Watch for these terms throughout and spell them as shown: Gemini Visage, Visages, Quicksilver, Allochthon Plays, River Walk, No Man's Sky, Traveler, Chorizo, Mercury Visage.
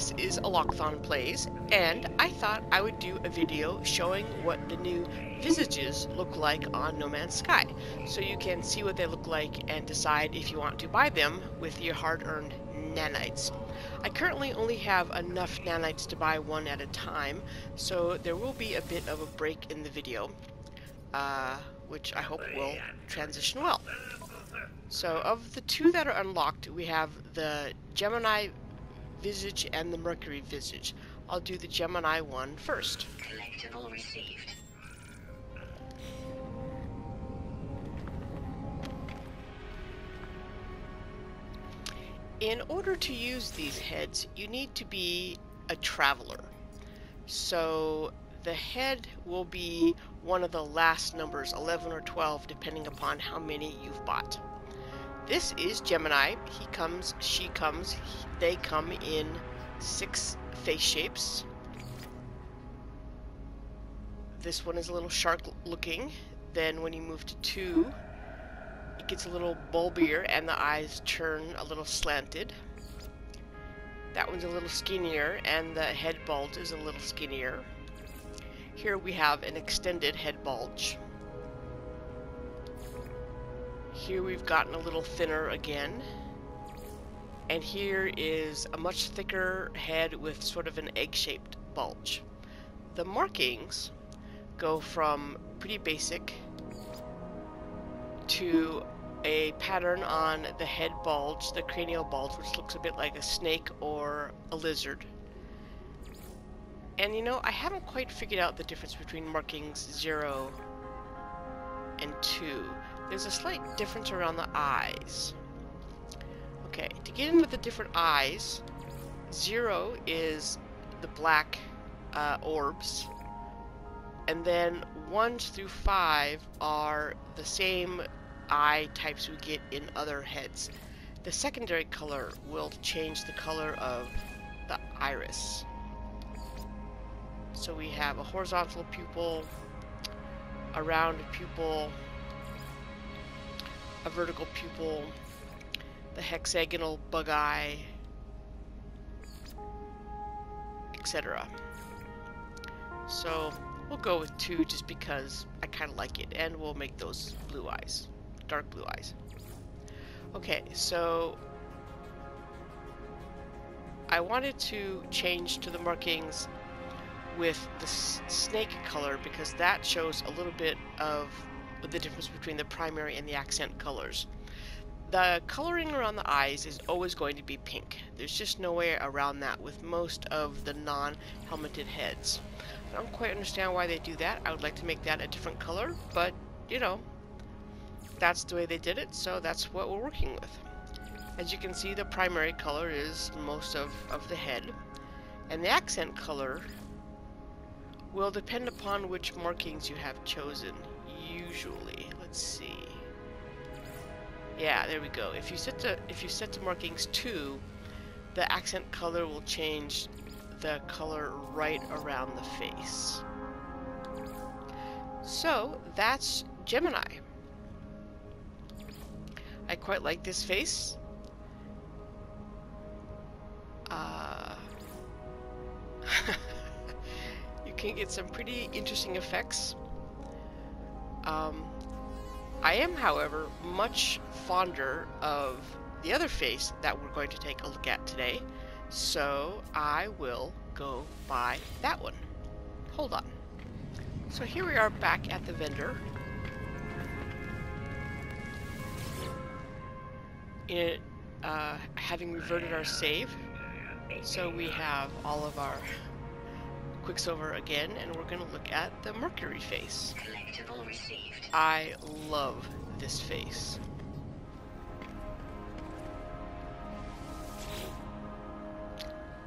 This is Allochthon Plays, and I thought I would do a video showing what the new Visages look like on No Man's Sky, so you can see what they look like and decide if you want to buy them with your hard-earned nanites. I currently only have enough nanites to buy one at a time, so there will be a bit of a break in the video, which I hope will transition well. So of the two that are unlocked, we have the Gemini Visage and the Mercury Visage. I'll do the Gemini one first. Collectible received. In order to use these heads, you need to be a traveler. So the head will be one of the last numbers, 11 or 12, depending upon how many you've bought. This is Gemini. He comes, she comes, they come in 6 face shapes. This one is a little shark looking. Then when you move to 2, it gets a little bulbier and the eyes turn a little slanted. That one's a little skinnier and the head bulge is a little skinnier. Here we have an extended head bulge. Here we've gotten a little thinner again. And here is a much thicker head with sort of an egg-shaped bulge. The markings go from pretty basic to a pattern on the head bulge, the cranial bulge, which looks a bit like a snake or a lizard. And you know, I haven't quite figured out the difference between markings 0 and 2. There's a slight difference around the eyes. Okay, to get into the different eyes, 0 is the black orbs, and then 1 through 5 are the same eye types we get in other heads. The secondary color will change the color of the iris. So we have a horizontal pupil, a round pupil, a vertical pupil, the hexagonal bug eye, etc. So we'll go with 2 just because I kind of like it, and we'll make those blue eyes, dark blue eyes. Okay, so I wanted to change to the markings with the snake color because that shows a little bit of the difference between the primary and the accent colors. The coloring around the eyes is always going to be pink. There's just no way around that with most of the non-helmeted heads. I don't quite understand why they do that. I would like to make that a different color, but you know, that's the way they did it, so that's what we're working with. As you can see, the primary color is most of the head, and the accent color will depend upon which markings you have chosen. Usually, let's see. Yeah, there we go. If you set to markings 2, the accent color will change the color right around the face. So that's Gemini. I quite like this face. You can get some pretty interesting effects. I am, however, much fonder of the other face that we're going to take a look at today, so I will go buy that one. Hold on. So here we are back at the vendor. Having reverted our save, so we have all of our Quicksilver again, and we're going to look at the Mercury face. Collectible received. I love this face.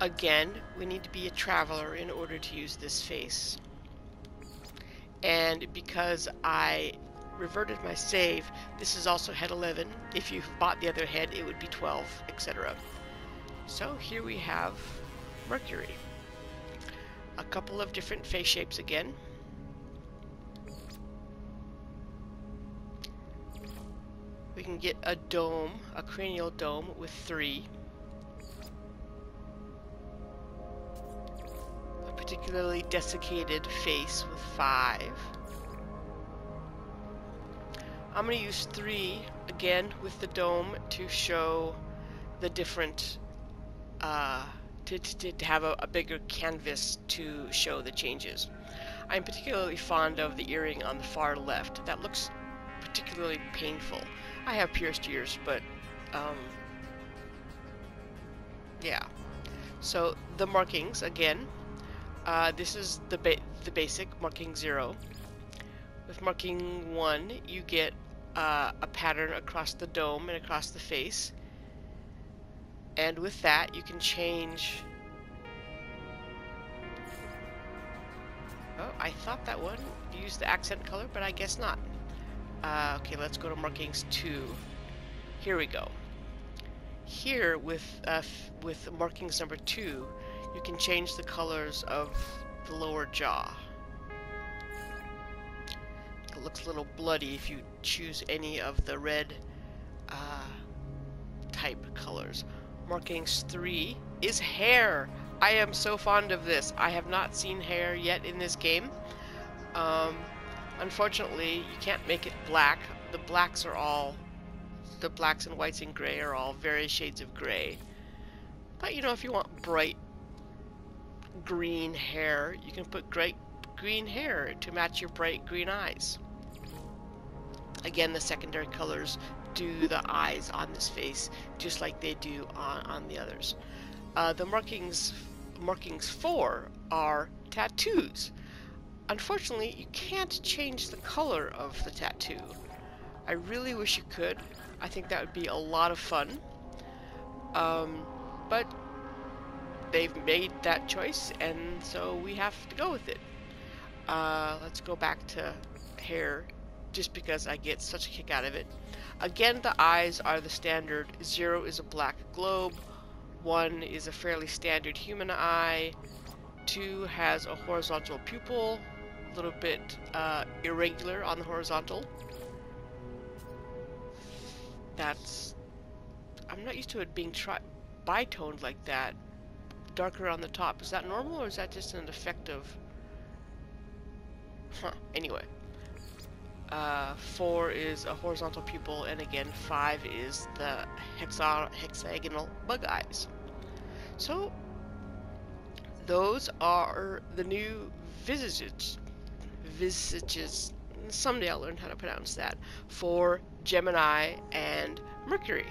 Again, we need to be a traveler in order to use this face. And because I reverted my save, this is also head 11. If you've bought the other head, it would be 12, etc. So here we have Mercury. A couple of different face shapes again. We can get a dome, a cranial dome with 3. particularly desiccated face with 5. I'm going to use 3 again with the dome to show the different to have a bigger canvas to show the changes. I'm particularly fond of the earring on the far left. That looks particularly painful. I have pierced ears, but yeah. So the markings again. This is the basic marking 0. With marking 1, you get a pattern across the dome and across the face. And with that, you can change. Oh, I thought that one used the accent color, but I guess not. Okay, let's go to markings 2. Here we go. Here, with markings number 2, you can change the colors of the lower jaw. It looks a little bloody if you choose any of the red type colors. Markings 3 is hair. I am so fond of this. I have not seen hair yet in this game. Unfortunately, you can't make it black. The blacks and whites and gray are all various shades of gray. But you know, if you want bright green hair, you can put bright green hair to match your bright green eyes. Again, the secondary colors do the eyes on this face just like they do on the others. The markings 4 are tattoos. Unfortunately, you can't change the color of the tattoo. I really wish you could. I think that would be a lot of fun. But they've made that choice, and so we have to go with it. Let's go back to hair, just because I get such a kick out of it. Again, the eyes are the standard. 0 is a black globe. 1 is a fairly standard human eye. 2 has a horizontal pupil, a little bit irregular on the horizontal. I'm not used to it being bitoned like that, darker on the top. Is that normal, or is that just an effect of? Anyway. 4 is a horizontal pupil, and again 5 is the hexagonal bug eyes. So those are the new Visages. Visages. Someday I'll learn how to pronounce that, for Gemini and Mercury.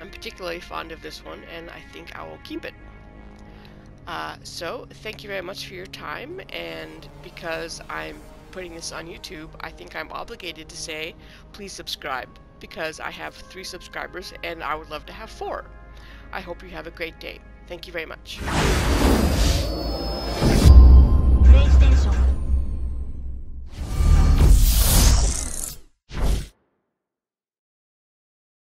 I'm particularly fond of this one, and I think I will keep it. So thank you very much for your time, and because I'm putting this on YouTube, I think I'm obligated to say please subscribe, because I have 3 subscribers and I would love to have 4. I hope you have a great day. Thank you very much.